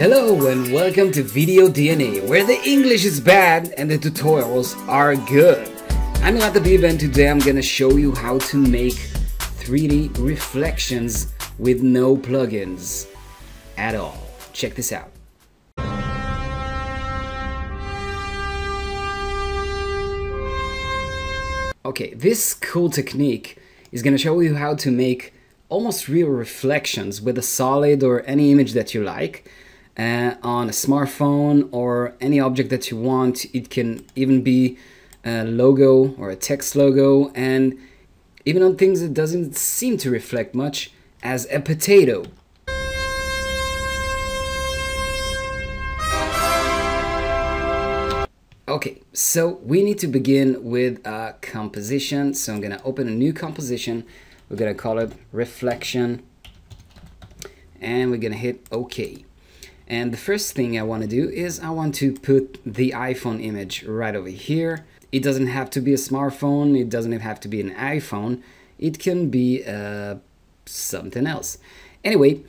Hello and welcome to Video DNA, where the English is bad and the tutorials are good. I'm Liran Tabib and today I'm gonna show you how to make 3D reflections with no plugins at all. Check this out. Okay, this cool technique is gonna show you how to make almost real reflections with a solid or any image that you like on a smartphone or any object that you want. It can even be a logo or a text logo, and even on things that doesn't seem to reflect much, as a potato. Okay, so we need to begin with a composition. So I'm gonna open a new composition. We're gonna call it reflection and we're gonna hit OK. And the first thing I want to do is I want to put the iPhone image right over here. It doesn't have to be a smartphone, it doesn't have to be an iPhone, it can be something else. Anyway,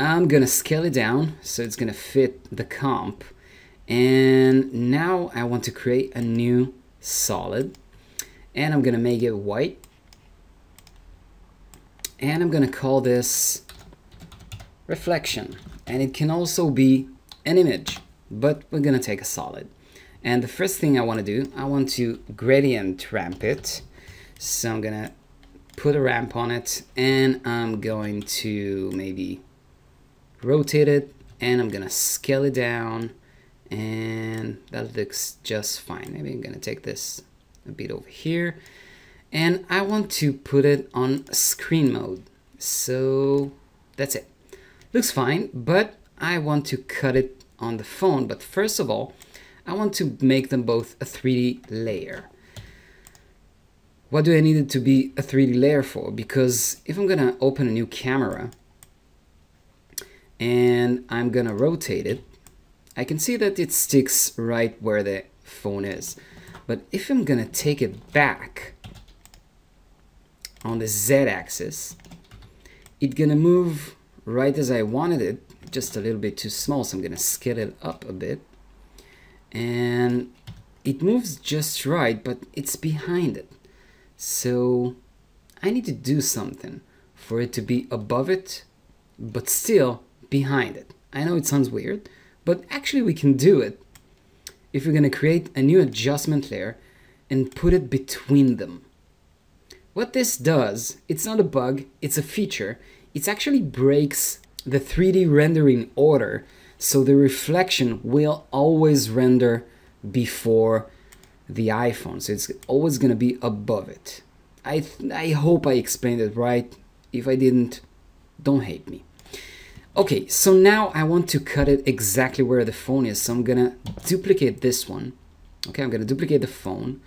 I'm gonna scale it down so it's gonna fit the comp, and now I want to create a new solid and I'm gonna make it white. And I'm gonna call this reflection, and it can also be an image, but we're gonna take a solid. And the first thing I want to do, I want to gradient ramp it, so I'm gonna put a ramp on it and I'm going to maybe rotate it and I'm gonna scale it down, and that looks just fine. Maybe I'm gonna take this a bit over here. And I want to put it on screen mode. So that's it. Looks fine, but I want to cut it on the phone. But first of all, I want to make them both a 3D layer. What do I need it to be a 3D layer for? Because if I'm gonna open a new camera and I'm gonna rotate it, I can see that it sticks right where the phone is. But if I'm gonna take it back on the z-axis, it's gonna move right as I wanted it, just a little bit too small, so I'm gonna scale it up a bit, and it moves just right, but it's behind it. So I need to do something for it to be above it but still behind it. I know it sounds weird, but actually we can do it if we're gonna create a new adjustment layer and put it between them. What this does, it's not a bug, it's a feature. It actually breaks the 3D rendering order, so the reflection will always render before the iPhone. So it's always gonna be above it. I hope I explained it right. If I didn't, don't hate me. Okay, so now I want to cut it exactly where the phone is. So I'm gonna duplicate this one. Okay, I'm gonna duplicate the phone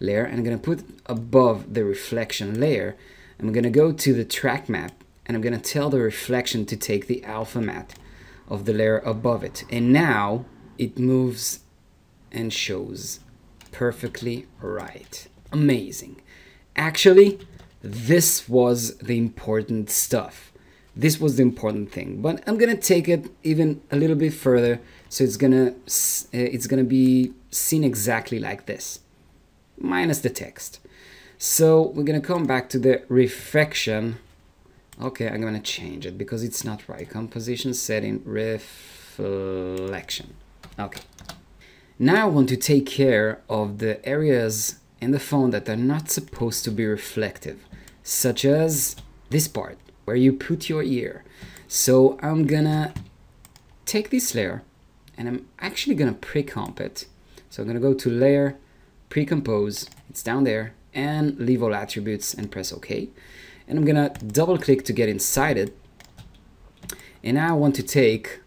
layer and I'm gonna put above the reflection layer. I'm gonna go to the track map and I'm gonna tell the reflection to take the alpha mat of the layer above it, and now it moves and shows perfectly right. Amazing. Actually, this was the important stuff. This was the important thing, but I'm gonna take it even a little bit further, so it's gonna be seen exactly like this, minus the text. So we're gonna come back to the reflection. Okay, I'm gonna change it because it's not right. Composition setting, reflection. Okay, now I want to take care of the areas in the phone that are not supposed to be reflective, such as this part where you put your ear. So I'm gonna take this layer and I'm actually gonna pre-comp it. So I'm gonna go to layer, pre-compose, it's down there, and leave all attributes and press OK. And I'm gonna double click to get inside it, and now I want to take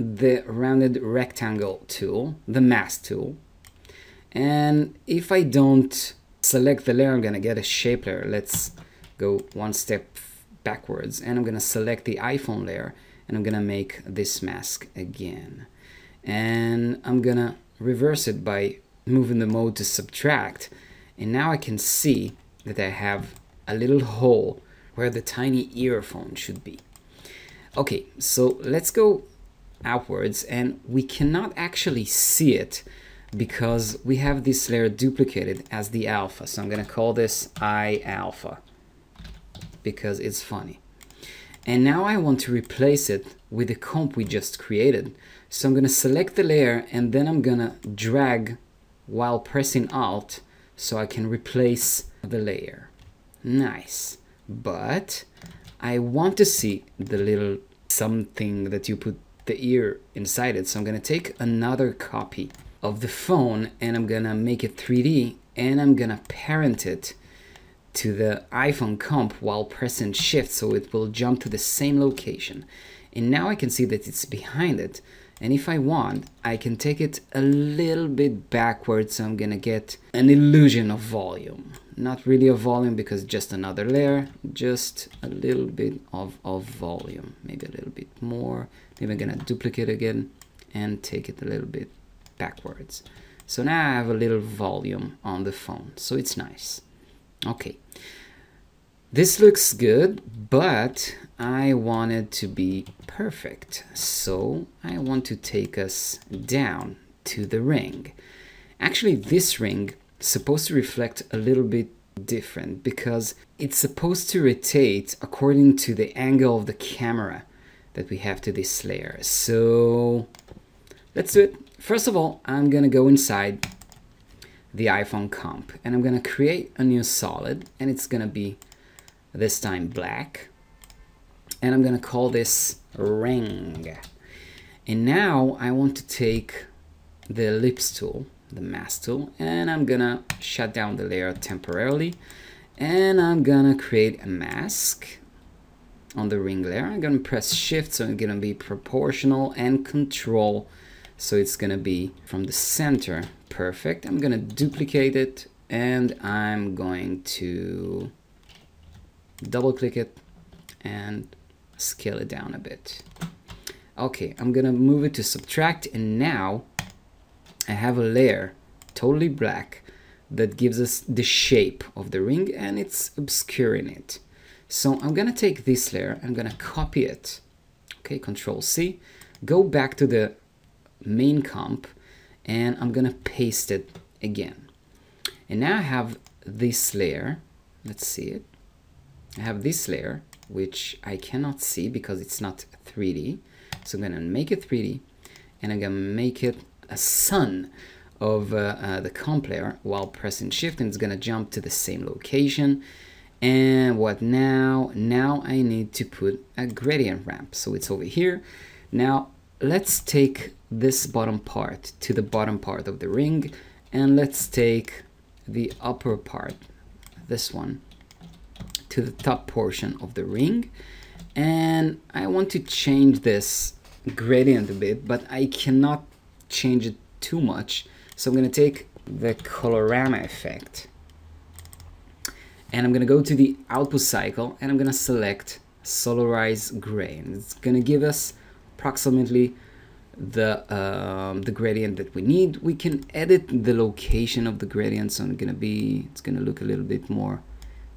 the rounded rectangle tool, the mask tool, and if I don't select the layer, I'm gonna get a shape layer. Let's go one step backwards, and I'm gonna select the iPhone layer and I'm gonna make this mask again, and I'm gonna reverse it by moving the mode to subtract, and now I can see that I have a little hole where the tiny earphone should be. Okay, so let's go outwards, and we cannot actually see it because we have this layer duplicated as the alpha. So I'm going to call this I alpha because it's funny. And now I want to replace it with the comp we just created. So I'm going to select the layer and then I'm going to drag while pressing Alt so I can replace the layer. Nice. But I want to see the little something that you put the ear inside it. So I'm going to take another copy of the phone and I'm going to make it 3D and I'm going to parent it to the iPhone comp while pressing Shift so it will jump to the same location. And now I can see that it's behind it. And if I want, I can take it a little bit backwards, so I'm gonna get an illusion of volume. Not really a volume because just another layer, just a little bit of volume. Maybe a little bit more. Maybe I'm gonna duplicate again and take it a little bit backwards. So now I have a little volume on the phone, so it's nice. Okay, this looks good, but I want it to be perfect. So I want to take us down to the ring. Actually, this ring is supposed to reflect a little bit different because it's supposed to rotate according to the angle of the camera that we have to this layer. So let's do it. First of all, I'm gonna go inside the iPhone comp and I'm gonna create a new solid, and it's gonna be this time black, and I'm gonna call this ring. And now I want to take the ellipse tool, the mask tool, and I'm gonna shut down the layer temporarily, and I'm gonna create a mask on the ring layer. I'm gonna press Shift so it's gonna be proportional, and Control so it's gonna be from the center. Perfect. I'm gonna duplicate it and I'm going to double click it and scale it down a bit. Okay, I'm gonna move it to subtract, and now I have a layer totally black that gives us the shape of the ring and it's obscuring it. So I'm gonna take this layer, I'm gonna copy it. Okay, Control C, go back to the main comp, and I'm gonna paste it again. And now I have this layer, let's see it. I have this layer, which I cannot see because it's not 3D. So I'm gonna make it 3D, and I'm gonna make it a sun of the comp layer while pressing Shift, and it's gonna jump to the same location. And what now? Now I need to put a gradient ramp. So it's over here. Now let's take this bottom part to the bottom part of the ring, and let's take the upper part, this one, to the top portion of the ring. And I want to change this gradient a bit, but I cannot change it too much. So I'm going to take the Colorama effect, and I'm going to go to the output cycle, and I'm going to select Solarize Gray, and it's going to give us approximately the gradient that we need. We can edit the location of the gradient, so it's gonna look a little bit more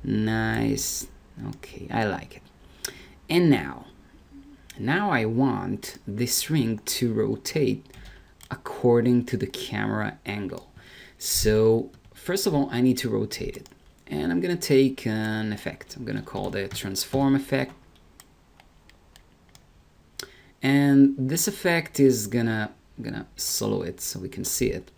nice. Okay, I like it. And now I want this ring to rotate according to the camera angle. So first of all, I need to rotate it, and I'm gonna take an effect. I'm gonna call the transform effect. And this effect is gonna solo it so we can see it.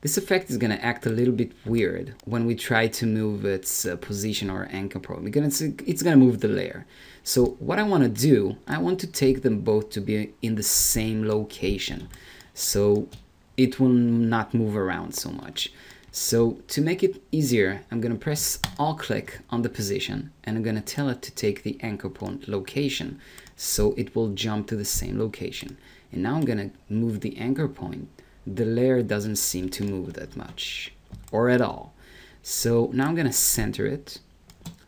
This effect is gonna act a little bit weird when we try to move its position or anchor point, because it's gonna move the layer. So what I wanna do, I want to take them both to be in the same location, so it will not move around so much. So to make it easier, I'm gonna press Alt-click on the position, and I'm gonna tell it to take the anchor point location, so it will jump to the same location. And now I'm gonna move the anchor point. The layer doesn't seem to move that much, or at all. So now I'm gonna center it,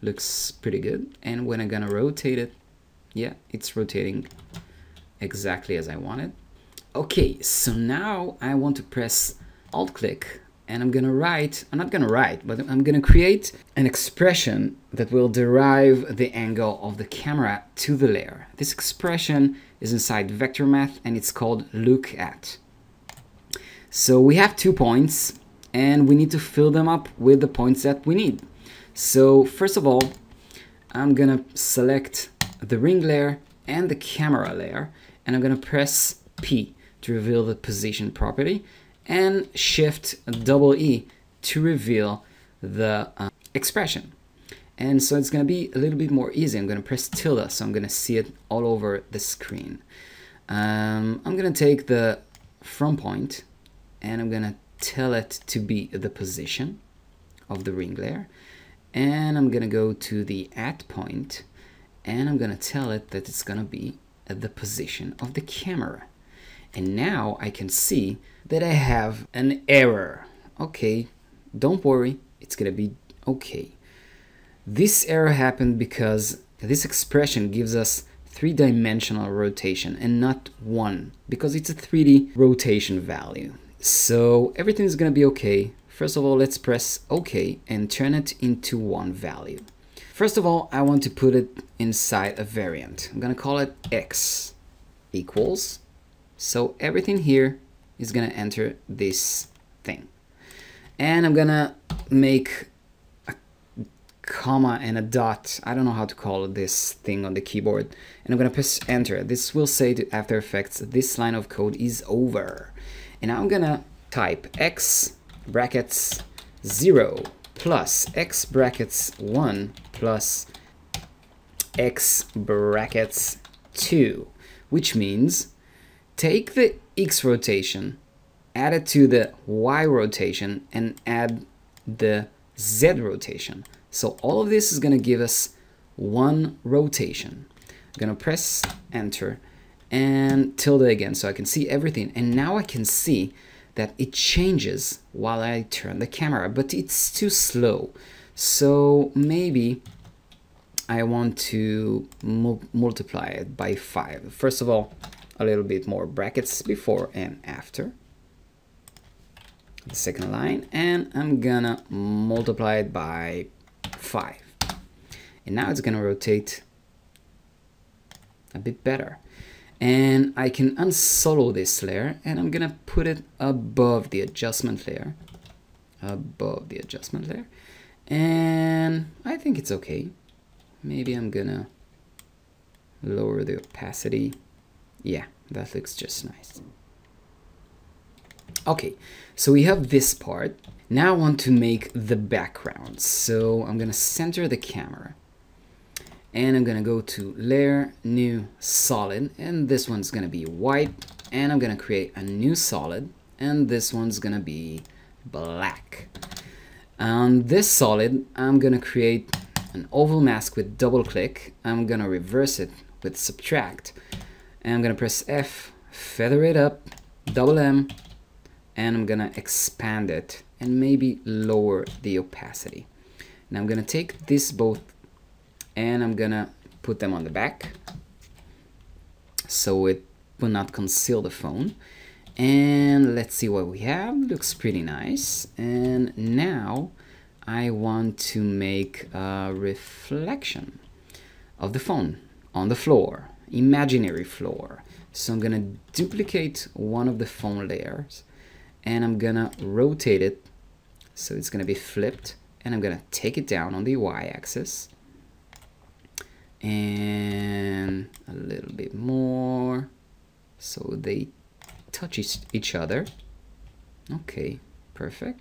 looks pretty good. And when I'm gonna rotate it, yeah, it's rotating exactly as I wanted. Okay, so now I want to press Alt-click and I'm going to create an expression that will derive the angle of the camera to the layer. This expression is inside Vector Math and it's called Look At. So we have 2 points and we need to fill them up with the points that we need. So first of all, I'm going to select the ring layer and the camera layer, and I'm going to press P to reveal the position property, and Shift double E to reveal the expression. And so it's going to be a little bit more easy. I'm going to press tilde, so I'm going to see it all over the screen. I'm going to take the front point and I'm going to tell it to be the position of the ring layer, and I'm going to go to the at point and I'm going to tell it that it's going to be at the position of the camera. And now I can see that I have an error. Okay, don't worry, it's gonna be okay. This error happened because this expression gives us 3D rotation and not one, because it's a 3D rotation value. So everything's gonna be okay. First of all, let's press OK and turn it into one value. First of all, I want to put it inside a variant. I'm gonna call it X equals. So everything here is going to enter this thing. And I'm going to make a comma and a dot. I don't know how to call this thing on the keyboard. And I'm going to press enter. This will say to After Effects, this line of code is over. And I'm going to type x brackets 0 plus x brackets 1 plus x brackets 2, which means take the X rotation, add it to the Y rotation, and add the Z rotation. So all of this is going to give us one rotation. I'm going to press enter and tilde again so I can see everything. And now I can see that it changes while I turn the camera, but it's too slow. So maybe I want to multiply it by 5. First of all, a little bit more brackets before and after the second line, and I'm gonna multiply it by 5, and now it's gonna rotate a bit better. And I can unsolo this layer and I'm gonna put it above the adjustment layer, and I think it's okay. Maybe I'm gonna lower the opacity. Yeah, that looks just nice. Okay, so we have this part. Now I want to make the background. So I'm gonna center the camera and I'm gonna go to layer, new, solid, and this one's gonna be white, and I'm gonna create a new solid, and this one's gonna be black. On this solid, I'm gonna create an oval mask with double click. I'm gonna reverse it with subtract. And I'm gonna press F, feather it up, double M, and I'm gonna expand it and maybe lower the opacity. And I'm gonna take this both and I'm gonna put them on the back so it will not conceal the phone. And let's see what we have. Looks pretty nice. And now I want to make a reflection of the phone on the floor. Imaginary floor. So I'm gonna duplicate one of the phone layers and I'm gonna rotate it so it's gonna be flipped, and I'm gonna take it down on the y-axis and a little bit more so they touch each other. Okay, perfect.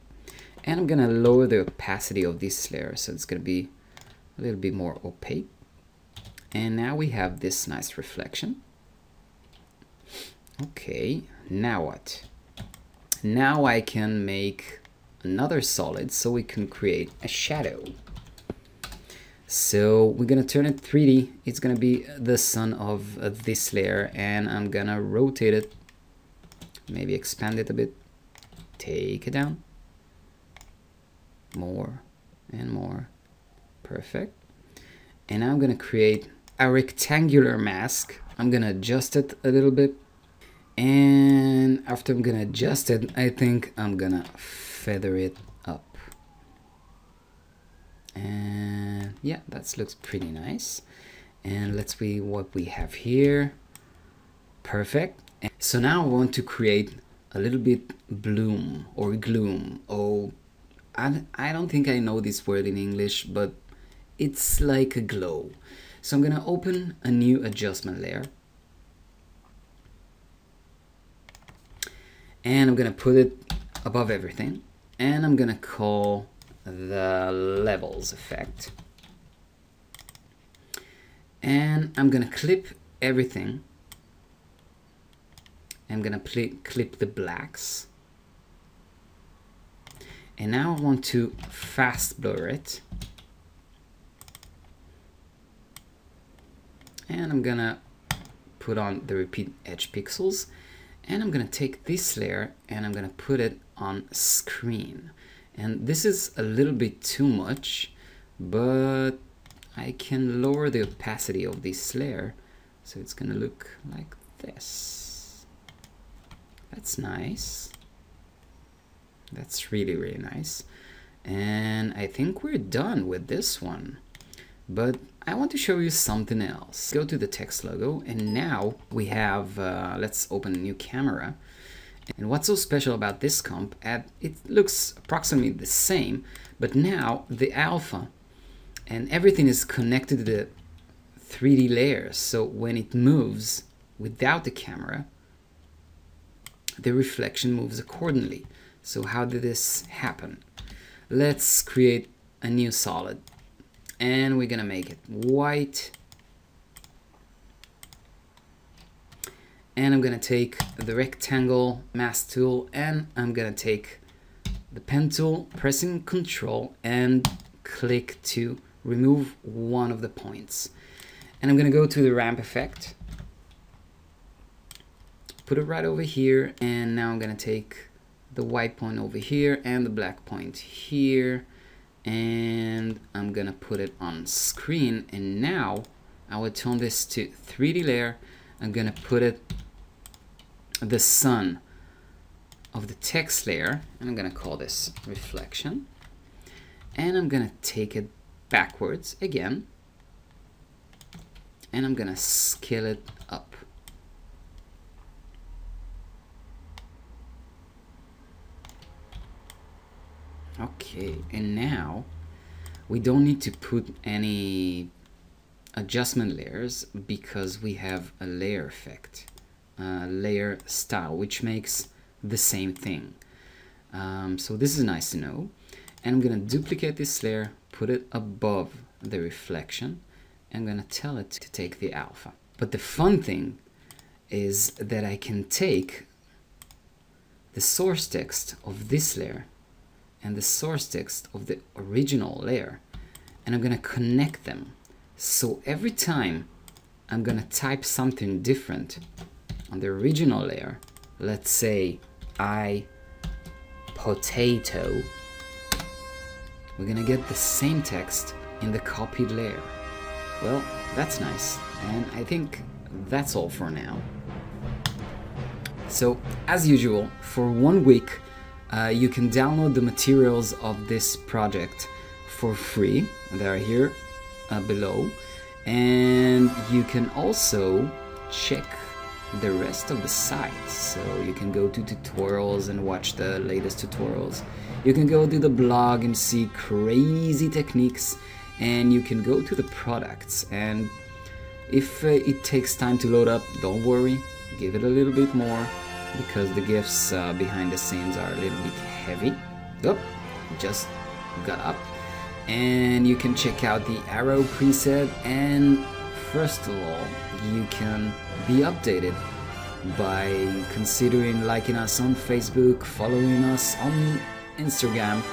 And I'm gonna lower the opacity of this layer so it's gonna be a little bit more opaque. And now we have this nice reflection. Okay, now what? Now I can make another solid so we can create a shadow. So we're gonna turn it 3D. It's gonna be the sun of this layer and I'm gonna rotate it, maybe expand it a bit, take it down, more and more, perfect. And now I'm gonna create a rectangular mask. I'm gonna adjust it a little bit And after I'm gonna adjust it, I think I'm gonna feather it up. And yeah, that looks pretty nice. And let's see what we have here. Perfect. So now I want to create a little bit bloom or gloom. Oh, I don't think I know this word in English, but it's like a glow. So I'm gonna open a new adjustment layer. And I'm gonna put it above everything. And I'm gonna call the levels effect. And I'm gonna clip everything. I'm gonna clip the blacks. And now I want to fast blur it. And I'm gonna put on the repeat edge pixels. And I'm gonna take this layer and I'm gonna put it on screen. And this is a little bit too much, but I can lower the opacity of this layer. So it's gonna look like this. That's nice. That's really, really nice. And I think we're done with this one. But I want to show you something else. Go to the text logo, and now we have, let's open a new camera. And what's so special about this comp, it looks approximately the same, but now the alpha and everything is connected to the 3D layers. So when it moves without the camera, the reflection moves accordingly. So how did this happen? Let's create a new solid. And we're gonna make it white. And I'm gonna take the rectangle mask tool and I'm gonna take the pen tool, pressing Control and click to remove one of the points. And I'm gonna go to the ramp effect. Put it right over here. And now I'm gonna take the white point over here and the black point here. And I'm gonna put it on screen, and now I will turn this to 3D layer. I'm gonna put it the sun of the text layer, and I'm gonna call this reflection, and I'm gonna take it backwards again, and I'm gonna scale it up. Okay, and now we don't need to put any adjustment layers because we have a layer effect, layer style, which makes the same thing. So this is nice to know. And I'm gonna duplicate this layer, put it above the reflection, and I'm gonna tell it to take the alpha. But the fun thing is that I can take the source text of this layer and the source text of the original layer, and I'm gonna connect them. So every time I'm gonna type something different on the original layer, let's say I potato, we're gonna get the same text in the copied layer. Well, that's nice. And I think that's all for now. So as usual, for 1 week, you can download the materials of this project for free. They are here below. And you can also check the rest of the site. So you can go to tutorials and watch the latest tutorials. You can go to the blog and see crazy techniques. And you can go to the products. And if it takes time to load up, don't worry. Give it a little bit more, because the GIFs behind the scenes are a little bit heavy. Oh, just got up. And you can check out the arrow preset, and first of all, you can be updated by considering liking us on Facebook, following us on Instagram,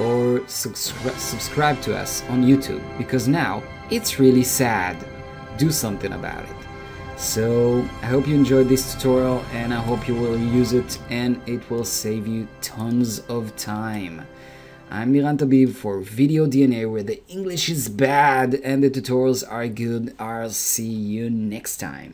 or subscribe to us on YouTube, because now it's really sad. Do something about it. So I hope you enjoyed this tutorial, and I hope you will use it and it will save you tons of time. I'm Liran Tabib for Video DNA, where the English is bad and the tutorials are good. I'll see you next time.